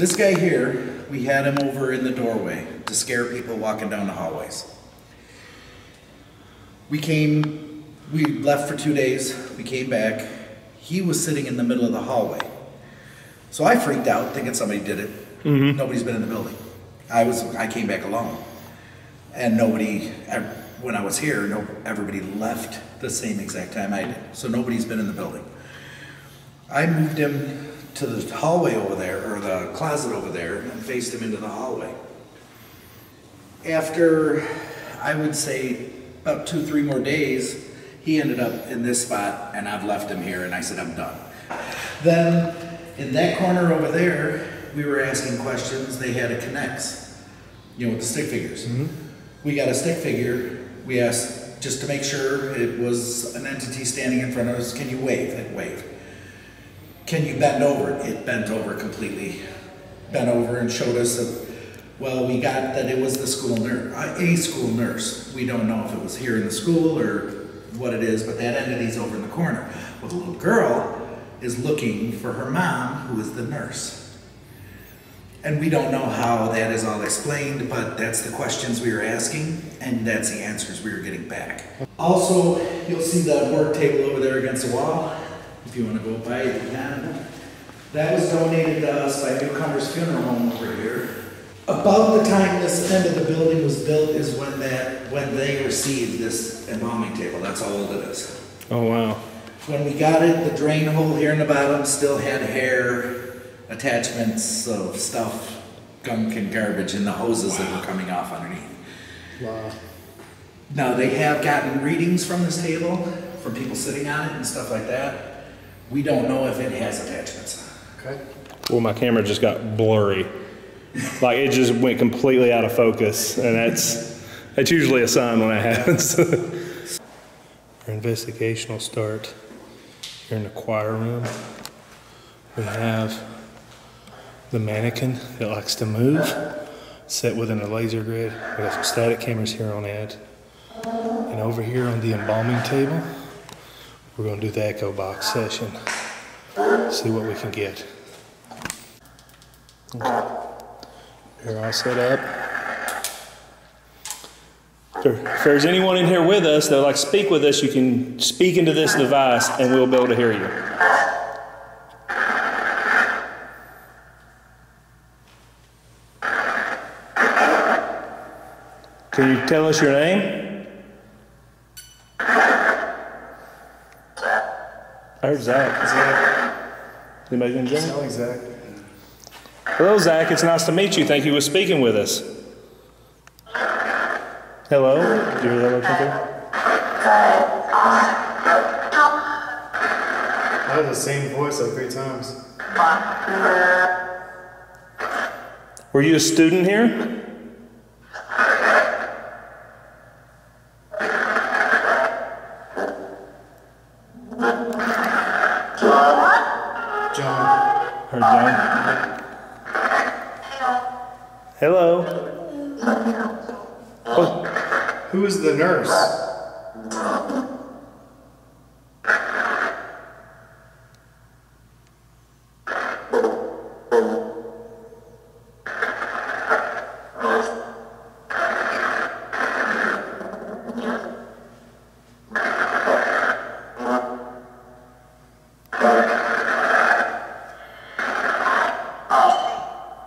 This guy here, we had him over in the doorway to scare people walking down the hallways. We left for 2 days, we came back, he was sitting in the middle of the hallway. So I freaked out thinking somebody did it. Mm-hmm. Nobody's been in the building. I came back alone. And when I was here, everybody left the same exact time I did. So nobody's been in the building. I moved him to the hallway over there, or the closet over there, and faced him into the hallway. After, I would say, about 2-3 more days, he ended up in this spot, and I've left him here, and I said, I'm done. Then, in that corner over there, we were asking questions. They had a connects, with the stick figures. Mm-hmm. We got a stick figure. We asked, just to make sure it was an entity standing in front of us, can you wave? It waved. Can you bend over? It bent over completely. Bent over and showed us that, well, we got that it was the school nurse, a school nurse. We don't know if it was here in the school or what it is, but that entity's over in the corner. Well, the little girl is looking for her mom, who is the nurse. And we don't know how that is all explained, but that's the questions we were asking, and that's the answers we were getting back. Also, you'll see the work table over there against the wall. If you want to go by it, you can. That was donated to us by Newcomer's Funeral Home over here. About the time this end of the building was built is when they received this embalming table. That's how old it is. Oh wow. When we got it, the drain hole here in the bottom still had hair, attachments of stuff, gunk and garbage, and the hoses that were coming off underneath. Wow. Now they have gotten readings from this table, from people sitting on it and stuff like that. We don't know if it has attachments. Okay. Well, my camera just got blurry. Like it just went completely out of focus, and that's usually a sign when that happens. Our investigation will start here in the choir room. We have the mannequin that likes to move, set within a laser grid. We have some static cameras here on it. And over here on the embalming table, we're going to do the echo box session, see what we can get. They're all set up. If there's anyone in here with us that would like to speak with us, you can speak into this device and we'll be able to hear you. Can you tell us your name? I heard Zach. Anybody in general? Hello, Zach. Hello, Zach. It's nice to meet you. Thank you for speaking with us. Hello. Do you hear that? I had the same voice like 3 times. Were you a student here? The nurse.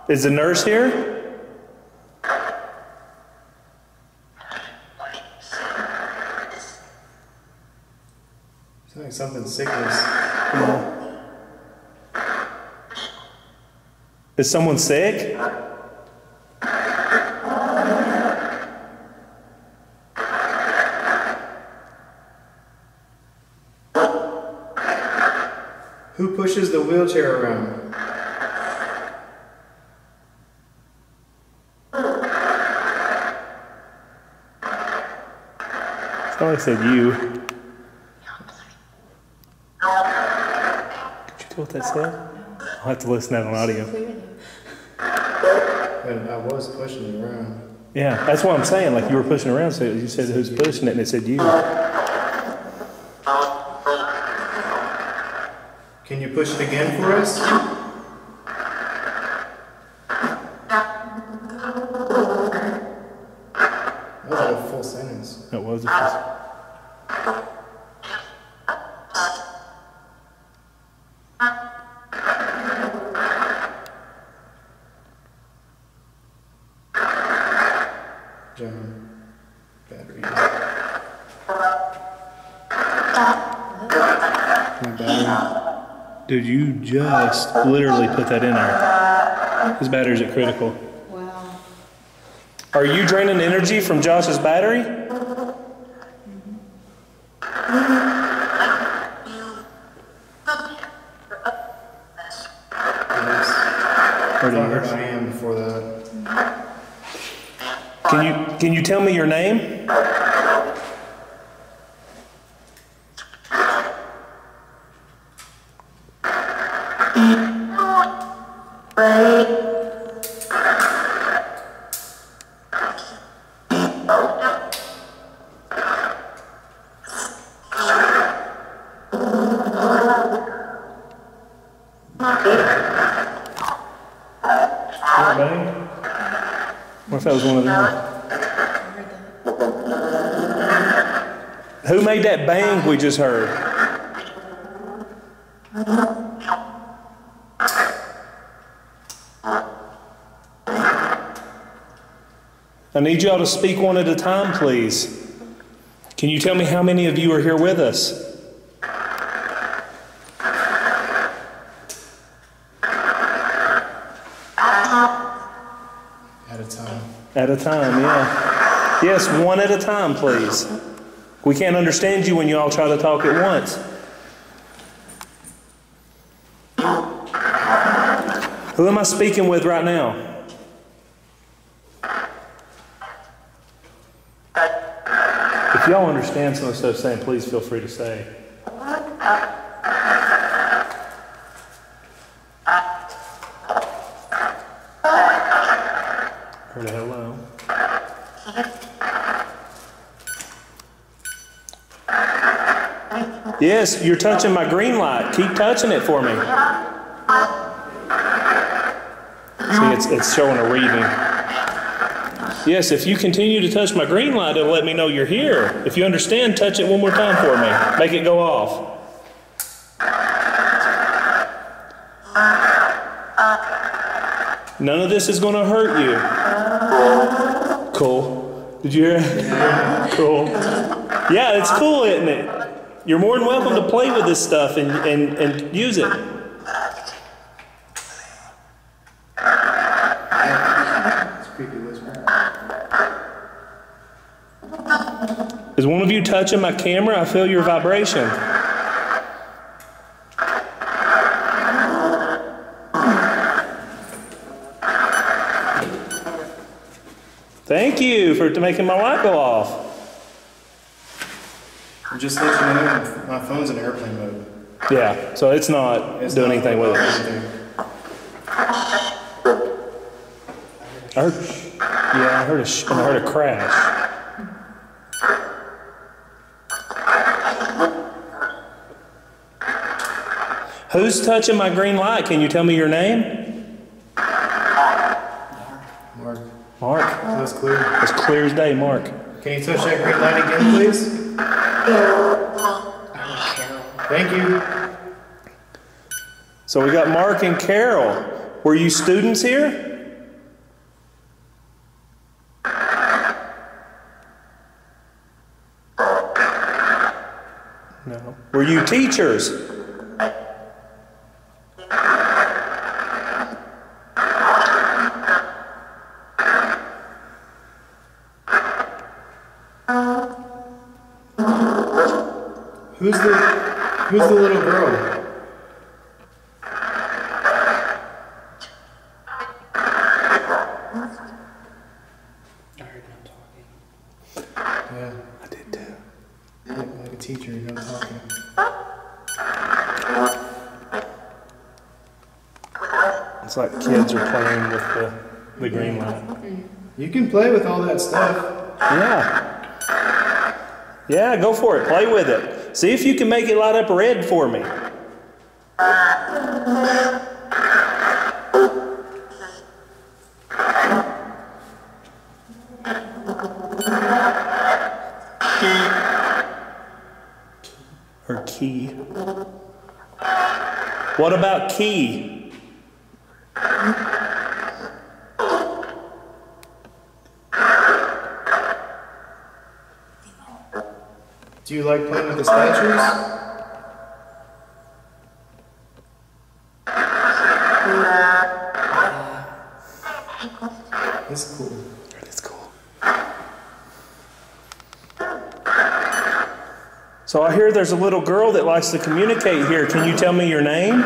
Is the nurse here? Something sickness. Come on. Is someone sick? Who pushes the wheelchair around? It's not like I said you. What that said? I'll have to listen to that on audio. And I was pushing it around. Yeah, that's what I'm saying. Like you were pushing around, so you said who's pushing it, and it said you. Can you push it again for us? the first... Dude, you just literally put that in there. His batteries are critical. Wow. Are you draining energy from Josh's battery? Yes. Heard my name before that. Can you tell me your name? Who made that bang we just heard? I need y'all to speak one at a time, please. Can you tell me how many of you are here with us? At a time, yeah. Yes, one at a time, please. We can't understand you when you all try to talk at once. Who am I speaking with right now? If y'all understand some of the stuff saying, please feel free to say. Yes, you're touching my green light. Keep touching it for me. See, it's showing a reading. Yes, if you continue to touch my green light, it'll let me know you're here. If you understand, touch it one more time for me. Make it go off. None of this is going to hurt you. Cool. Did you hear it? Cool. Yeah, it's cool, isn't it? You're more than welcome to play with this stuff and use it. Is one of you touching my camera? I feel your vibration. Thank you for making my light go off. Just let you know, my phone's in airplane mode. Yeah, so it's doing anything with it. I heard a crash. Who's touching my green light? Can you tell me your name? Mark. Mark. That's clear. That's clear as day, Mark. Can you touch that green light again, please? Thank you. So we got Mark and Carol. Were you students here? No. Were you teachers? Who's the little girl? I heard no talking. Yeah, I did too. You look like a teacher, no talking. It's like kids are playing with the green light. You can play with all that stuff. Yeah. Yeah, go for it. Play with it. See if you can make it light up red for me. What about key? Do you like playing with the statues? That's cool. That's cool. So I hear there's a little girl that likes to communicate here. Can you tell me your name?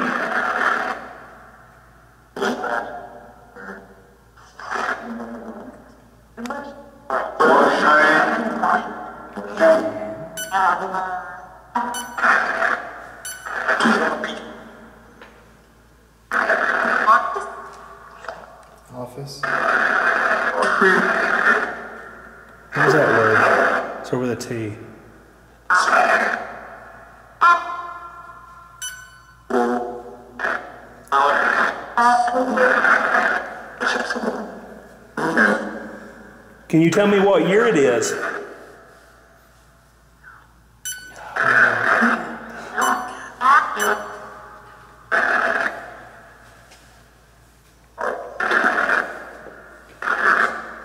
Can you tell me what year it is?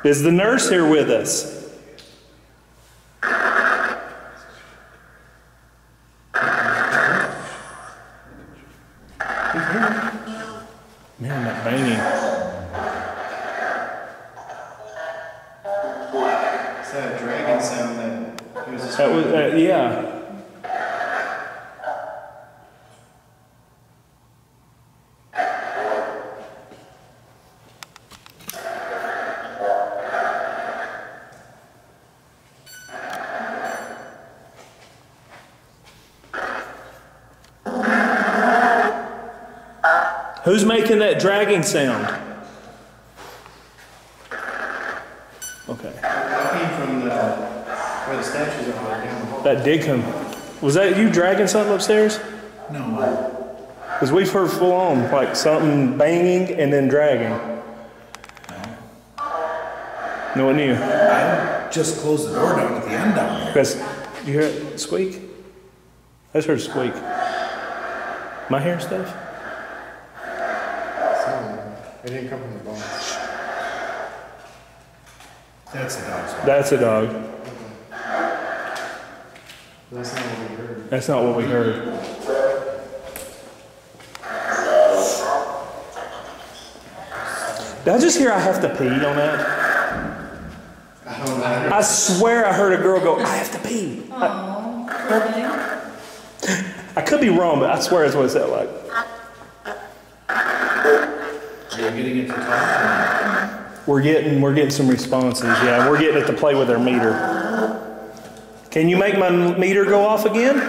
Is the nurse here with us? Who's making that dragging sound? Okay. That came from where the statues are down. That did come. Was that you dragging something upstairs? No. Because we've heard full on, like something banging and then dragging. No one knew. I just closed the door down at the end down there. Because you hear it squeak? I just heard it squeak. Am I hearing stuff? It didn't come from the bones. That's a dog. Sorry. That's a dog. Okay. That's not what we heard. That's not what we heard. Did I just hear I have to pee on that? I don't know. I swear I heard a girl go, I have to pee. I could be wrong, but I swear that's what it sounded like. Getting it to talk. We're getting some responses. Yeah, we're getting it to play with our meter. Can you make my meter go off again?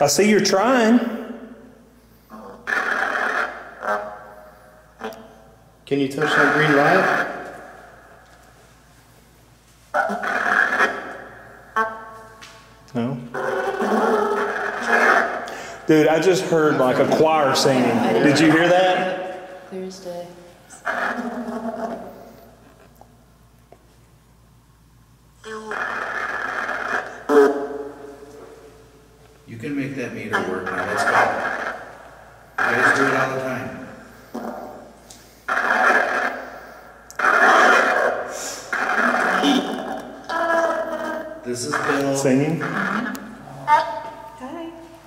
I see you're trying. Can you touch that green light? Dude, I just heard like a choir singing. Did you hear that? Thursday. You can make that meter work now. Let's go. I just do it all the time. This is Bill. Singing?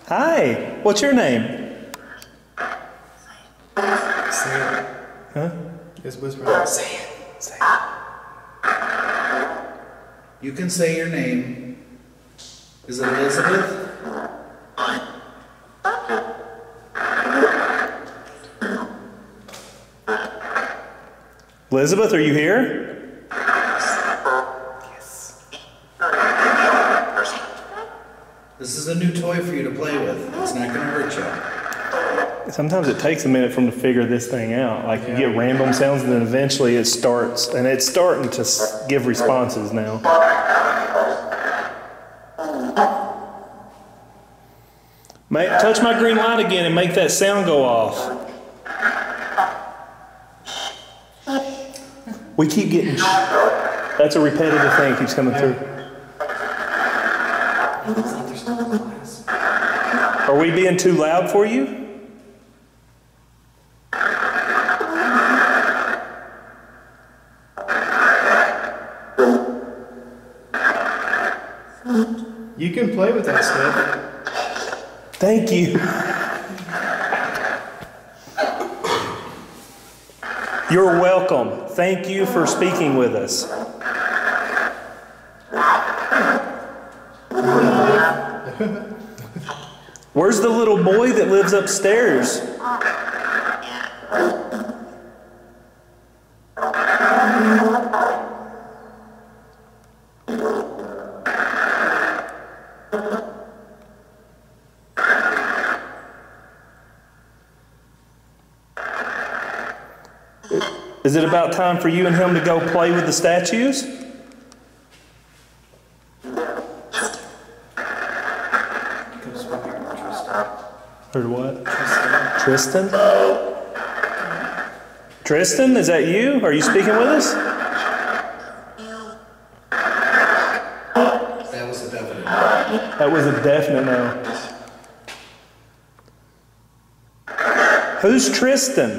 Hi, what's your name? Say it. Huh? Just whisper that. Say it. Say it. You can say your name. Is it Elizabeth? Elizabeth, are you here? This is a new toy for you to play with. It's not going to hurt you. Sometimes it takes a minute for them to figure this thing out. Like you get random sounds and then eventually it starts. And it's starting to give responses now. Touch my green light again and make that sound go off. We keep getting... That's a repetitive thing that keeps coming through. Are we being too loud for you? You can play with that stuff. Thank you. You're welcome. Thank you for speaking with us. Where's the little boy that lives upstairs? Is it about time for you and him to go play with the statues? Heard what? Tristan? Tristan, is that you? Are you speaking with us? That was a definite no. That was a definite no. Who's Tristan?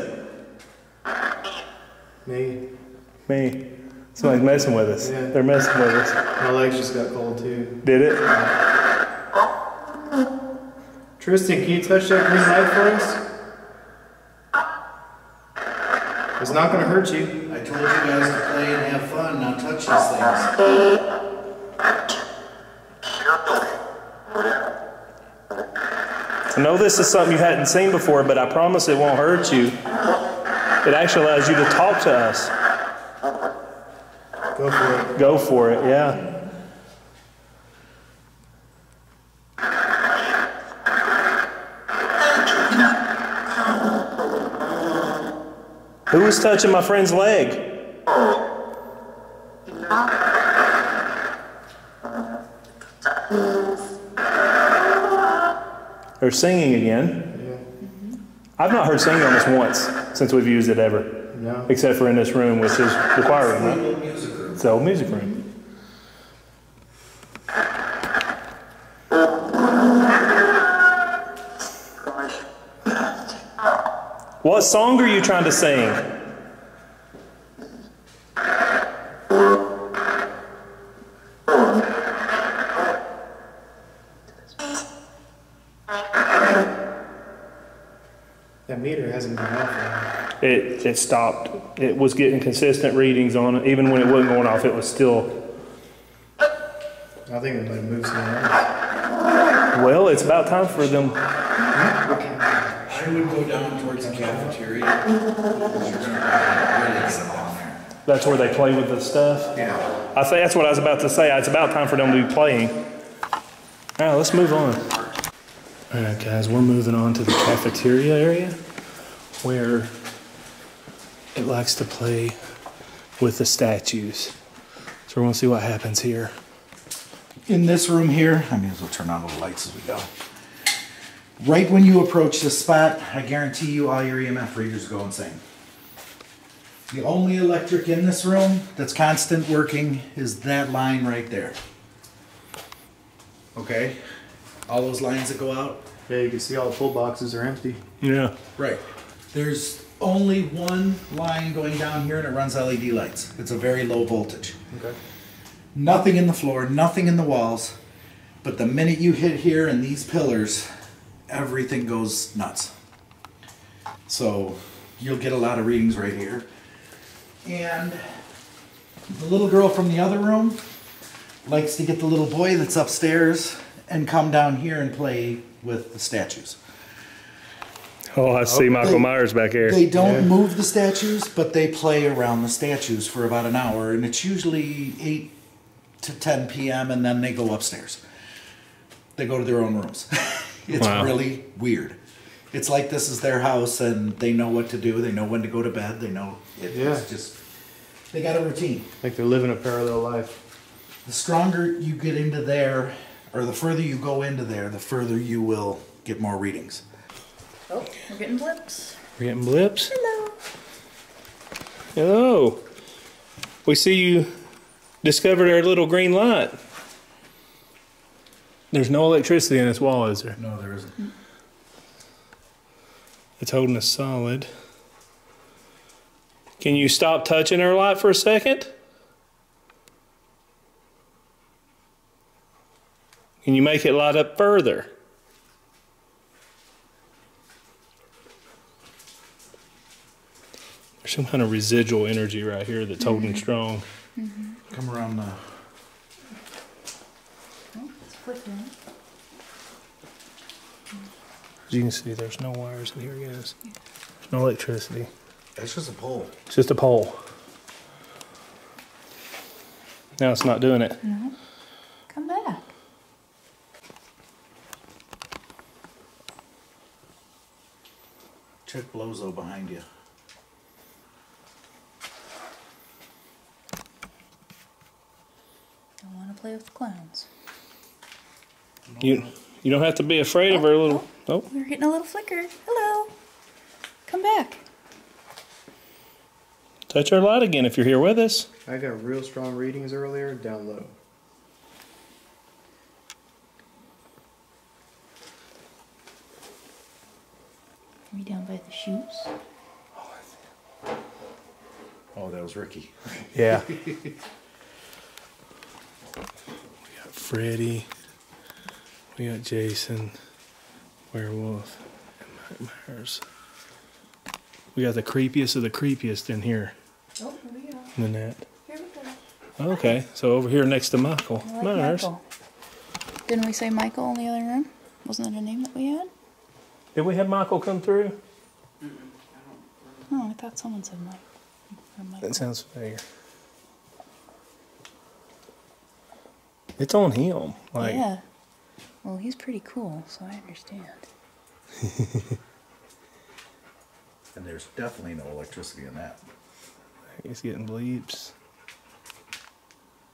Me. Somebody's messing with us. Yeah. They're messing with us. My legs just got cold too. Did it? Tristan, can you touch that green light for us? It's not going to hurt you. I told you guys to play and have fun, not touch these things. I know this is something you hadn't seen before, but I promise it won't hurt you. It actually allows you to talk to us. Go for it. Go for it, yeah. Who was touching my friend's leg? They're singing again. I've not heard singing on this once since we've used it ever. No. Except for in this room, which is the choir room, right? It's the old music room. What song are you trying to sing? It stopped. It was getting consistent readings on it. Even when it wasn't going off, it was still. I think it might have moved somewhere else. Well, it's about time for them. I would go down towards the cafeteria. That's where they play with the stuff? Yeah. I think that's what I was about to say. It's about time for them to be playing. All right, let's move on. All right, guys, we're moving on to the cafeteria area where it likes to play with the statues. So we're gonna see what happens here. In this room here, I may as well turn on all the lights as we go. Right when you approach this spot, I guarantee you all your EMF readers go insane. The only electric in this room that's constant working is that line right there. Okay? All those lines that go out. Yeah, you can see all the pull boxes are empty. Yeah. Right. There's only one line going down here and it runs LED lights. It's a very low voltage. Okay. Nothing in the floor, nothing in the walls, but the minute you hit here and these pillars, everything goes nuts. So you'll get a lot of readings right here. And the little girl from the other room likes to get the little boy that's upstairs and come down here and play with the statues. Oh, I see Michael Myers back here. They don't move the statues, but they play around the statues for about an hour, and it's usually 8 to 10 p.m., and then they go upstairs. They go to their own rooms. It's really weird. It's like this is their house, and they know what to do. They know when to go to bed. They know. It's just, they got a routine. Like they're living a parallel life. The stronger you get into there, or the further you go into there, the further you will get more readings. Oh, we're getting blips. We're getting blips? Hello. Hello. We see you discovered our little green light. There's no electricity in this wall, is there? No, there isn't. It's holding us solid. Can you stop touching her light for a second? Can you make it light up further? There's some kind of residual energy right here that's holding strong. Come around now. Oh, it's flickering. As you can see, there's no wires in here, guys. There's no electricity. It's just a pole. It's just a pole. Now it's not doing it. No. Come back. Check Lozo behind you. Don't want to play with the clowns. You don't have to be afraid of her little... Oh. We're getting a little flicker. Hello. Come back. Touch our light again if you're here with us. I got real strong readings earlier, down low. Are we down by the shoes? Oh, I see. Oh, that was Ricky. Yeah. We got Freddie. We got Jason, Werewolf, and Mike Myers. We got the creepiest of the creepiest in here. Oh, here we go. Nanette. Here we go. Okay, so over here next to Michael Myers. Michael. Didn't we say Michael in the other room? Wasn't that a name that we had? Did we have Michael come through? Mm-mm. Oh, I thought someone said Mike. Michael. That sounds familiar. It's on him. Like, yeah. Well, he's pretty cool, so I understand. And there's definitely no electricity in that. He's getting bleeps.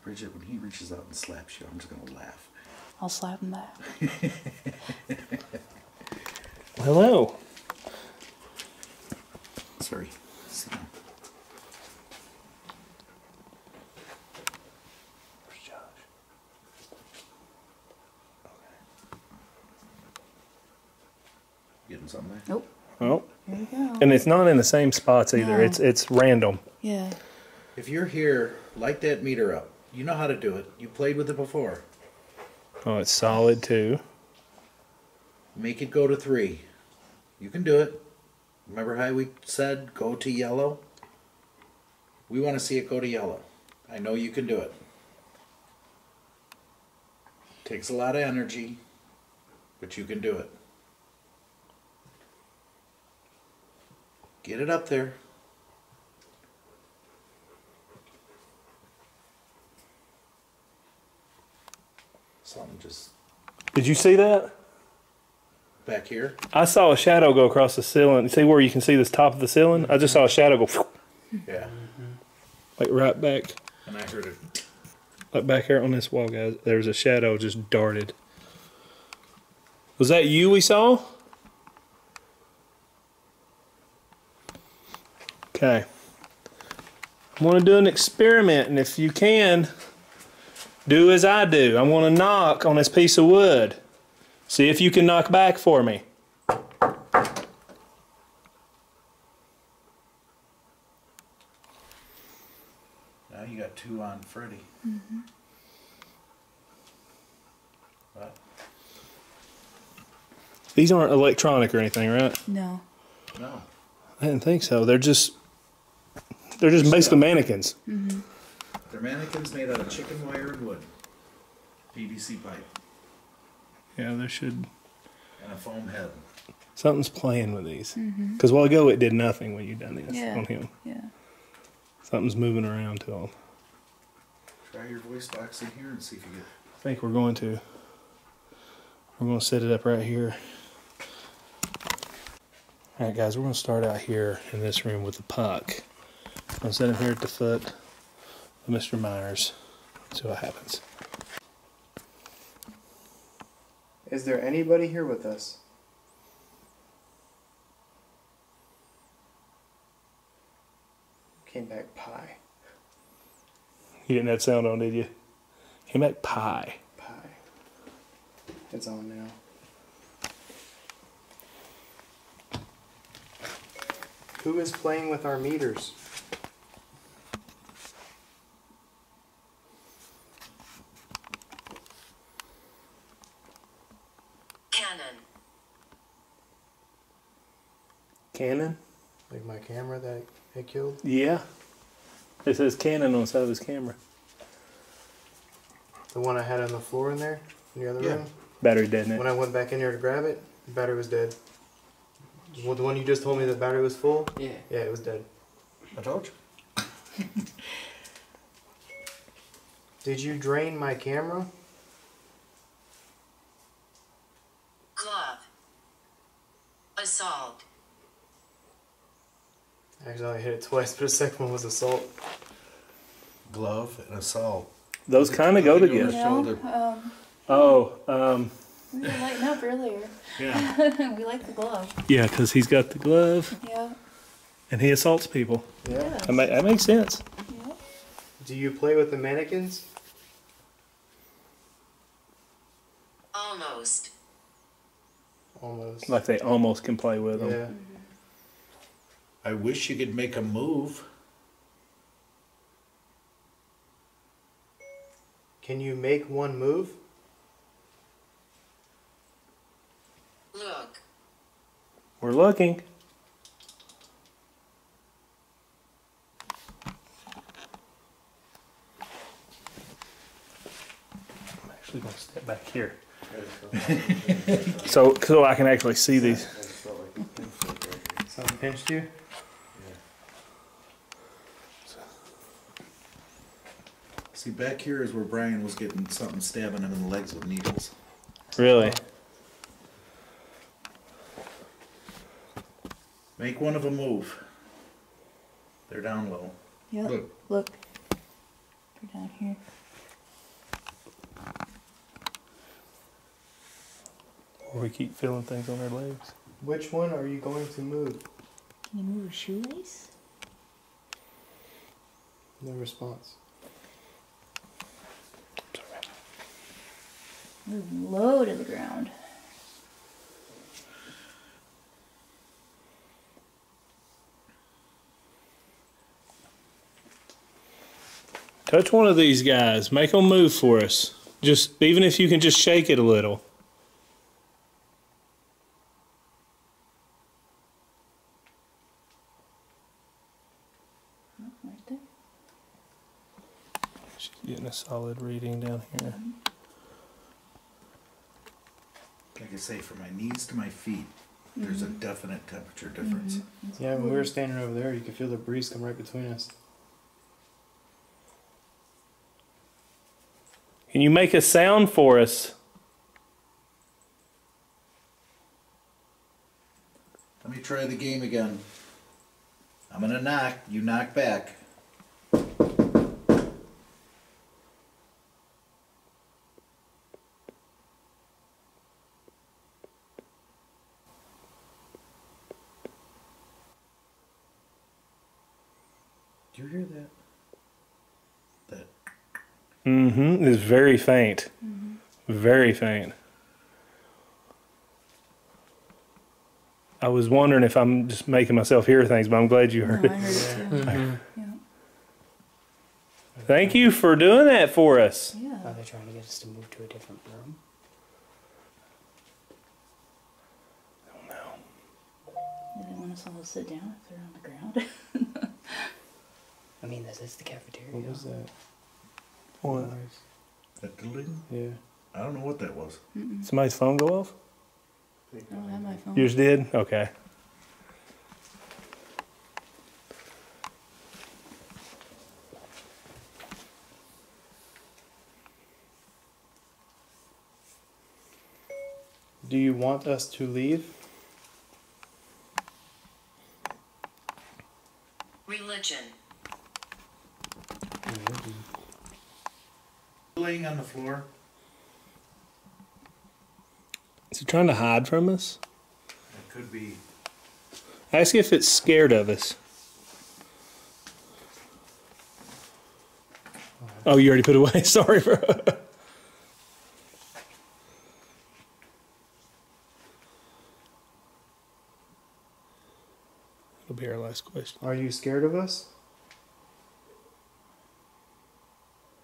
Bridget, when he reaches out and slaps you, I'm just going to laugh. I'll slap him back. Hello. Sorry. Good job. Okay. Getting something there? Nope. Nope. There you go. And it's not in the same spots either. No. It's random. Yeah. If you're here, light that meter up. You know how to do it. You played with it before. Oh, it's solid too. Make it go to 3. You can do it. Remember how we said go to yellow? We want to see it go to yellow. I know you can do it. Takes a lot of energy, but you can do it. Get it up there. Something just... Did you see that? Back here? I saw a shadow go across the ceiling. See where you can see this top of the ceiling? I just saw a shadow go... Yeah. Like right back. And I heard it. Like back here on this wall, guys. There's a shadow just darted. Was that you we saw? Okay, I want to do an experiment, and if you can, do as I do. I want to knock on this piece of wood. See if you can knock back for me. Now you got 2 on Freddie. Mm-hmm. What? These aren't electronic or anything, right? No. No. I didn't think so. They're just basically mannequins. Mm-hmm. They're mannequins made out of chicken wire and wood. PVC pipe. Yeah, there should... And a foam head. Something's playing with these. Because while ago it did nothing when you done this on him. Yeah. Something's moving around to him. Try your voice box in here and see if you get... I think we're going to. We're going to set it up right here. Alright guys, we're going to start out here in this room with the puck. I'm going to set him here at the foot of Mr. Myers. See what happens. Is there anybody here with us? Came back pie. You didn't have that sound on, did you? Came back pie. Pie. It's on now. Who is playing with our meters? Canon? Like my camera that it killed? Yeah. It says Canon on the side of his camera. The one I had on the floor in there? In the other room? Battery dead in it. When I went back in there to grab it, the battery was dead. Well, the one you just told me the battery was full? Yeah. Yeah, it was dead. I told you. Did you drain my camera? Glove. Assault. Actually, I only hit it twice, but the second one was assault. Glove and assault. Those kind of go together. Yeah, we were lighting up earlier. Yeah. We like the glove. Yeah, because he's got the glove. Yeah. And he assaults people. Yeah. That makes sense. Yeah. Do you play with the mannequins? Almost. Almost. Like they almost can play with them. Yeah. I wish you could make a move. Can you make one move? Look. We're looking. I'm actually going to step back here. so I can actually see these. Something pinched you? See, back here is where Brian was getting something stabbing him in the legs with needles. Really? Make one of them move. They're down low. Yep. Look. They're down here. Or we keep feeling things on their legs. Which one are you going to move? Can you move a shoelace? No response. Move low to the ground. Touch one of these guys. Make them move for us. Just even if you can just shake it a little. Right there. She's getting a solid reading down here. Mm-hmm. Like I say, from my knees to my feet, there's a definite temperature difference. Mm-hmm. Yeah, when we were standing over there, you could feel the breeze come right between us. Can you make a sound for us? Let me try the game again. I'm going to knock. You knock back. Do you hear that? That. Mm-hmm. It's very faint. Mm-hmm. Very faint. I was wondering if I'm just making myself hear things, but I'm glad you heard it. I heard it too. Mm-hmm. Yeah. Thank you for doing that for us. Yeah. Are they trying to get us to move to a different room? I don't know. They want us all to sit down if they're on the ground. I mean, that's the cafeteria. What was that? What? That ding? Yeah. I don't know what that was. Mm-mm. Somebody's phone go off? I don't have my phone. Yours did? Okay. Do you want us to leave? Religion. Laying on the floor. Is he trying to hide from us? It could be. Ask if it's scared of us. Oh, you already put it away. Sorry, bro. That'll be our last question. Are you scared of us?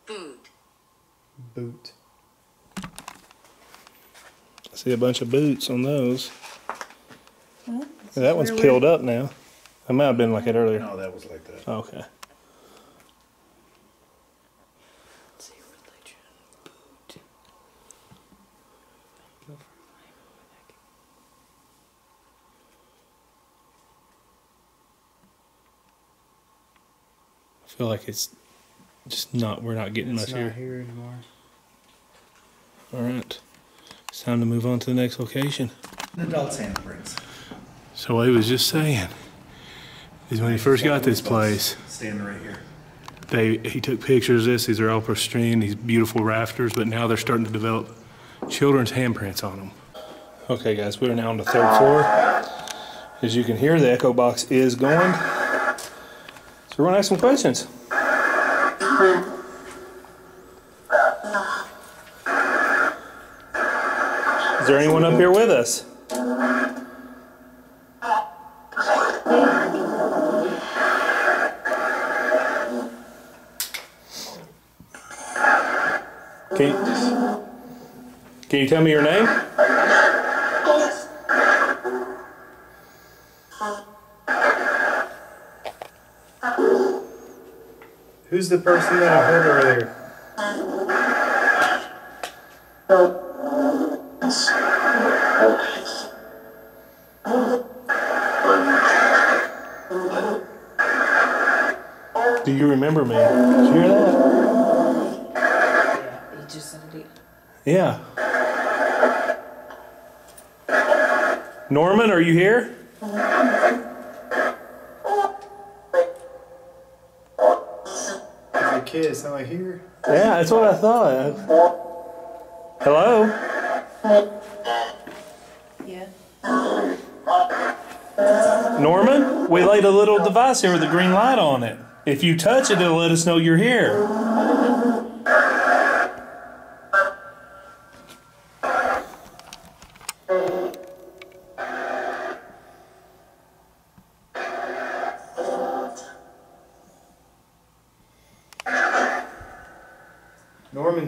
Boot. Boot. I see a bunch of boots on those. Well, yeah, that one's peeled up now. That might have been like it earlier. No, that was like that. Okay. I feel like it's just not, we're not getting much here. It's not here anymore. Alright. It's time to move on to the next location. The adult Santa brings. So what he was just saying is when he first got this place, standing right here, he took pictures of this. These are all pristine, these beautiful rafters, but now they're starting to develop children's handprints on them. Okay guys, we're now on the third floor. As you can hear, the echo box is going. We're gonna ask some questions. Is there anyone up here with us? Can you tell me your name? Who's the person that I heard earlier? Do you remember me? Did you hear that? Yeah. You just said it. Yeah. Norman, are you here? It's not here. Yeah, that's what I thought. Hello? Yeah. Norman, we laid a little device here with a green light on it. If you touch it, it'll let us know you're here.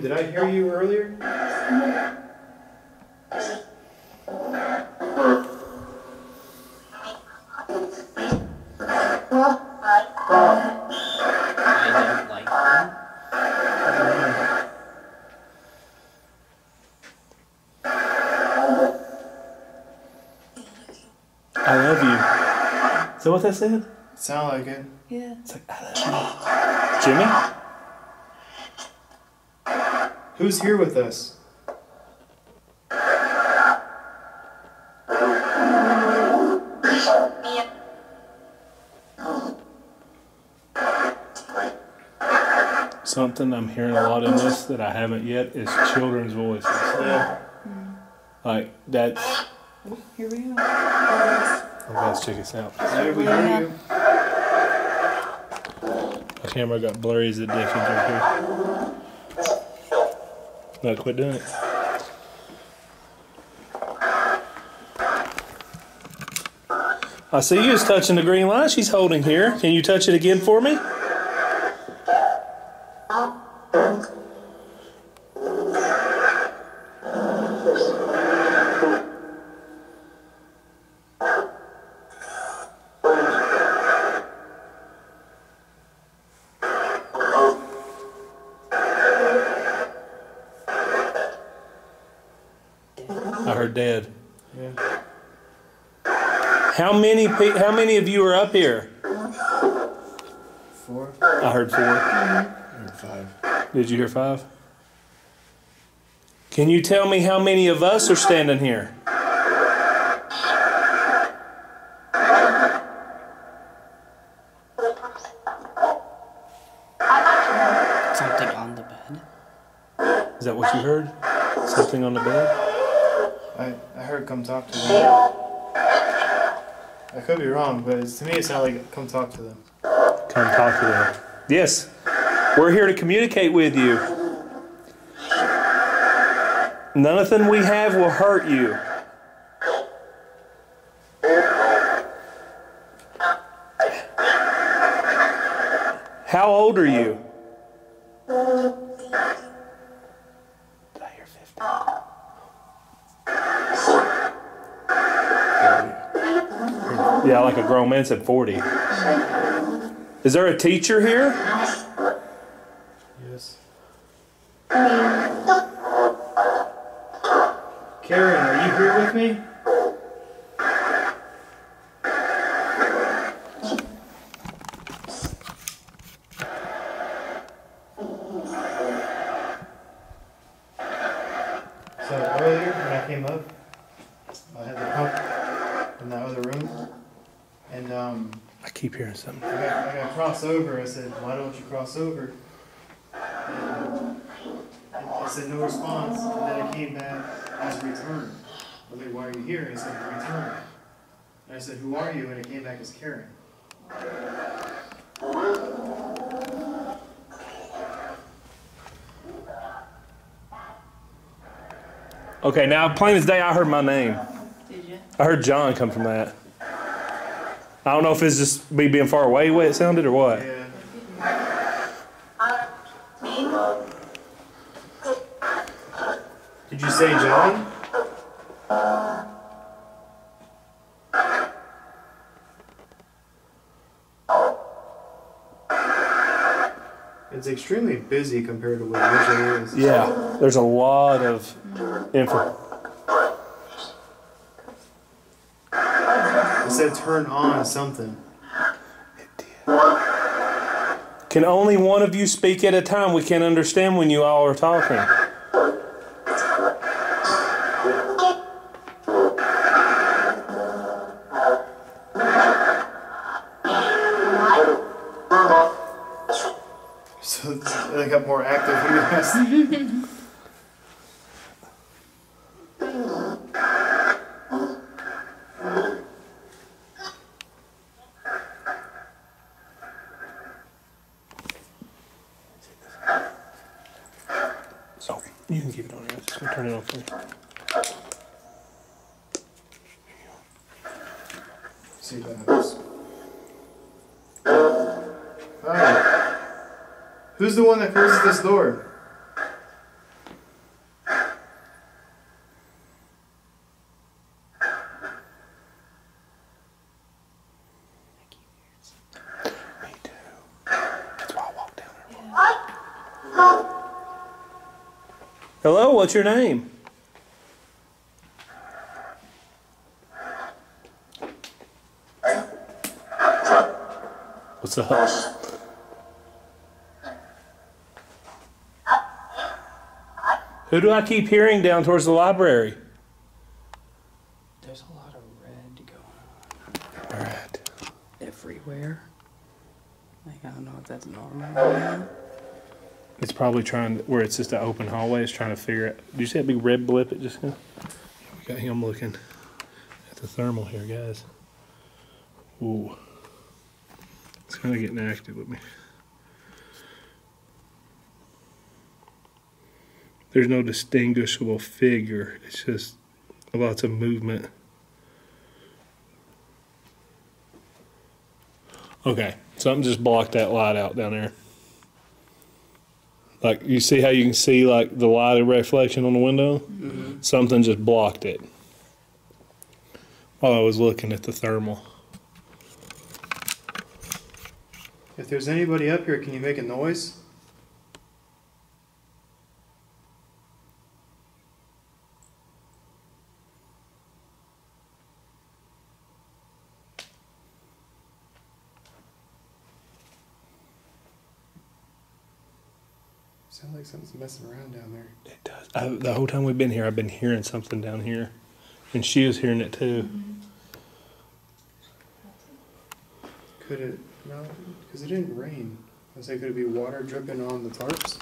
Did I hear you earlier? I love you. Is that what that said? Sound like it. Yeah. It's like, I love you. Jimmy? Who's here with us? Something I'm hearing a lot in this that I haven't yet is children's voices. Yeah. Like that. Here we are. Okay, let's check this out. Hey, we hear you. The camera got blurry as it did right here. No, quit doing it. I see you was touching the green line she's holding here. Can you touch it again for me? Dead. Yeah. How many of you are up here? Four. I heard four. I heard five. Did you hear five? Can you tell me how many of us are standing here? Something on the bed. Is that what you heard? Something on the bed? I heard come talk to them. I could be wrong, but to me it sounded like come talk to them. Come talk to them. Yes. We're here to communicate with you. Nothing we have will hurt you. How old are you? Did I hear 50? 40. Yeah, like a grown man said 40. Is there a teacher here? Yes. Karen, are you here with me? Keep hearing something. I got cross over. I said, why don't you cross over? And I said, no response. And then I came back as returned. I was like, why are you here? And he said, return. And I said, who are you? And I came back as Karen. Okay, now plain as day, I heard my name. Did you? I heard John come from that. I don't know if it's just me being far away the way it sounded or what. Yeah. Did you say John? It's extremely busy compared to what it usually is. Yeah, there's a lot of info. It said turn on something. It did. Can only one of you speak at a time? We can't understand when you all are talking. So they got more active than you guys. Who's the one that closes this door? Me too. That's why I walked down there. Yeah. Hello, what's your name? What's up? Who do I keep hearing down towards the library? There's a lot of red going on. Red. Everywhere. Like, I don't know if that's normal. Right? It's probably trying, where it's just an open hallway, it's trying to figure out. Did you see that big red blip it just now? We got him looking at the thermal here, guys. Ooh. It's kind of getting active with me. There's no distinguishable figure. It's just lots of movement. Okay, something just blocked that light out down there. Like, you see how you can see, like, the light reflection on the window? Mm-hmm. Something just blocked it while I was looking at the thermal. If there's anybody up here, can you make a noise? Sounds like something's messing around down there. It does. The whole time we've been here, I've been hearing something down here. And she was hearing it too. Mm-hmm. Could it, no, because it didn't rain. I was like, could it be water dripping on the tarps?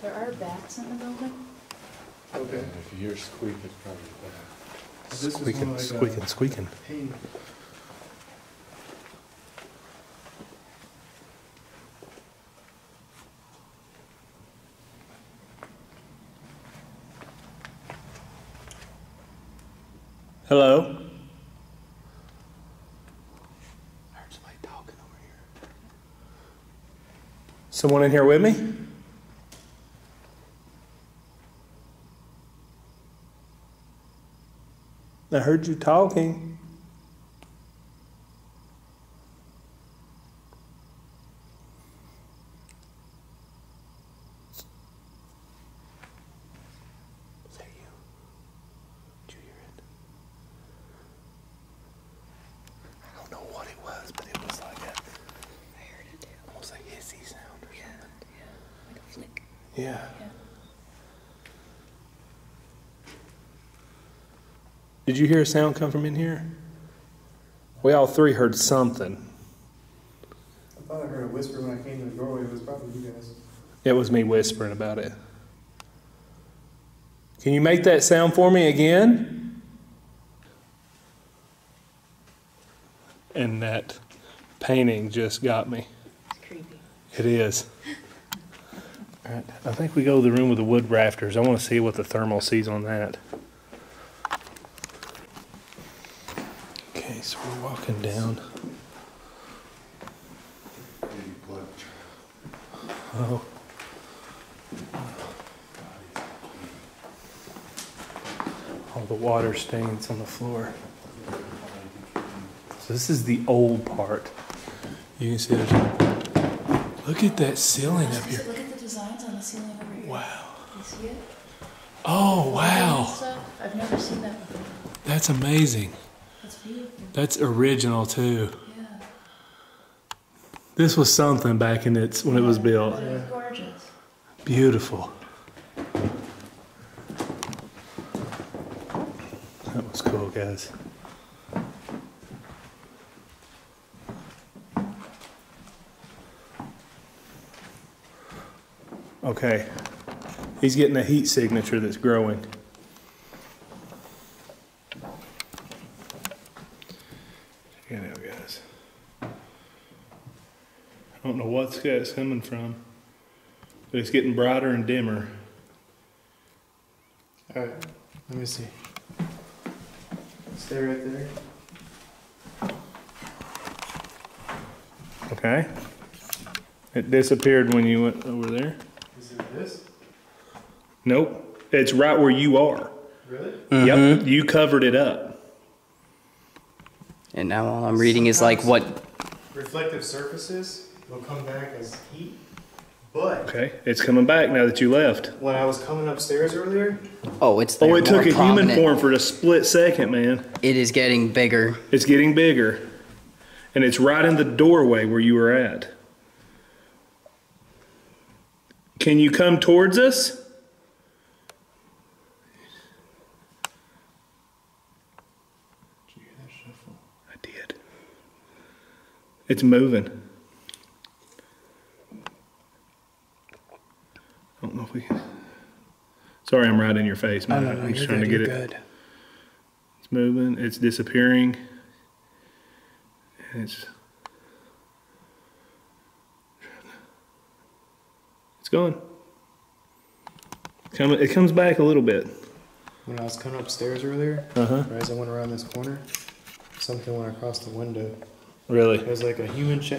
There are bats in the building. Okay. Yeah, if you hear squeak, it's probably bad. Squeaking. Pain. Hello? I heard somebody talking over here. Someone in here with me? I heard you talking. Is that you? Did you hear it? I don't know what it was, but it was like a... I heard it too. Almost like a hissy sound or something. Yeah, like a flick. Yeah. Yeah. Did you hear a sound come from in here? We all three heard something. I thought I heard a whisper when I came to the doorway. It was probably you guys. It was me whispering about it. Can you make that sound for me again? And that painting just got me. It's creepy. It is. All right, I think we go to the room with the wood rafters. I want to see what the thermal sees on that. So we're walking down. Oh. All the water stains on the floor. So this is the old part. You can see it. Look at that ceiling up here. Look at the designs on the ceiling over here. Wow. You see it? Oh, wow. I've never seen that before. That's amazing. That's original too. Yeah. This was something back in its when it was built. It was gorgeous. Beautiful. That was cool, guys. Okay. He's getting a heat signature that's growing. I don't know what it's coming from, but it's getting brighter and dimmer. All right, let me see. Stay right there. Okay. It disappeared when you went over there. Is it this? Nope. It's right where you are. Really? Yep. You covered it up. And now all I'm reading is like what? Reflective surfaces will come back as heat, but... Okay, it's coming back now that you left. When I was coming upstairs earlier... Oh, it's there. Oh, it took a human form for a split second, man. It is getting bigger. It's getting bigger. And it's right in the doorway where you were at. Can you come towards us? Did you hear that shuffle? I did. It's moving. I don't know if we can. Sorry, I'm right in your face, man. Oh, no, I'm just trying to get it. It's moving. It's disappearing. And it's gone. It comes back a little bit. When I was coming upstairs earlier, right as I went around this corner, something went across the window. Really? It was like a human shape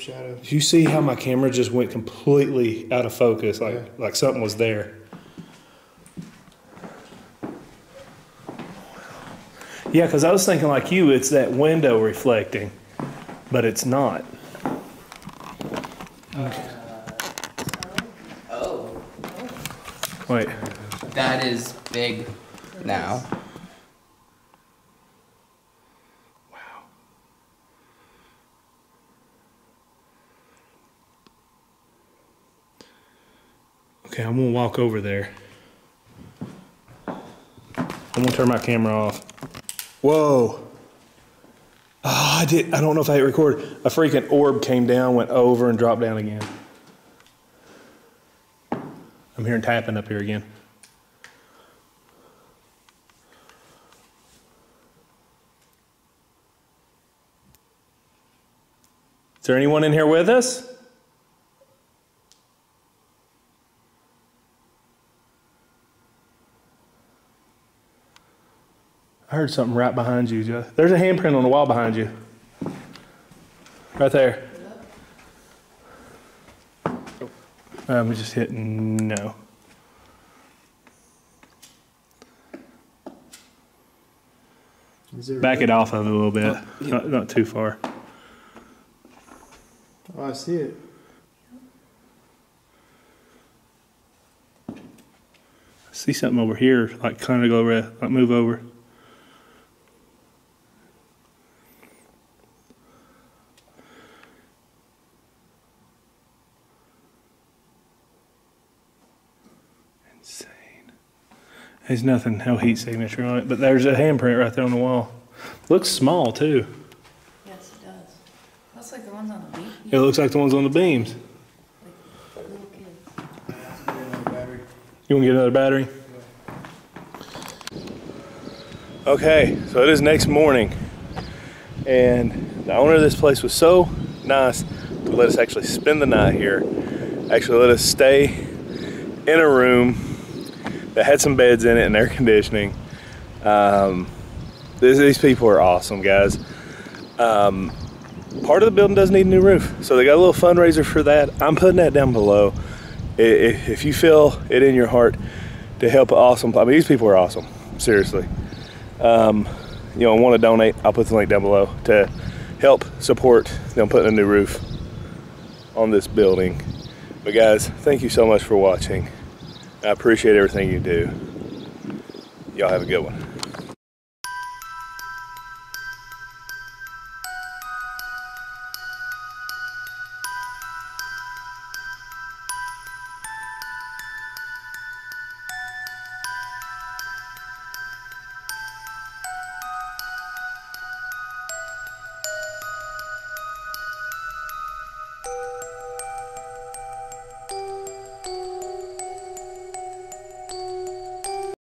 shadow. Did you see how my camera just went completely out of focus? Like, yeah. Like something was there. Yeah, because I was thinking like you, it's that window reflecting, but it's not. Oh. Wait. That is big now. Okay, I'm gonna walk over there. I'm gonna turn my camera off. Whoa! Ah, I don't know if I hit record. A freaking orb came down, went over, and dropped down again. I'm hearing tapping up here again. Is there anyone in here with us? I heard something right behind you, Joe. There's a handprint on the wall behind you. Right there. Yep. We just hit no. Back it off of it a little bit. Oh, yeah. Not too far. Oh, I see it. I see something over here, like kind of go over, like move over. There's nothing, no heat signature on it, but there's a handprint right there on the wall. Looks small too. Yes, it does. Looks like the ones on the beams. It looks like the ones on the beams. Like little kids. You want to get another battery? Okay, so it is next morning, and the owner of this place was so nice to let us actually spend the night here. Actually, let us stay in a room that had some beds in it and air conditioning. These people are awesome, guys. Part of the building does need a new roof, so they got a little fundraiser for that. I'm putting that down below. If you feel it in your heart to help awesome, I mean, these people are awesome, seriously. You know, want to donate, I'll put the link down below to help support them putting a new roof on this building. But guys, thank you so much for watching. I appreciate everything you do. Y'all have a good one.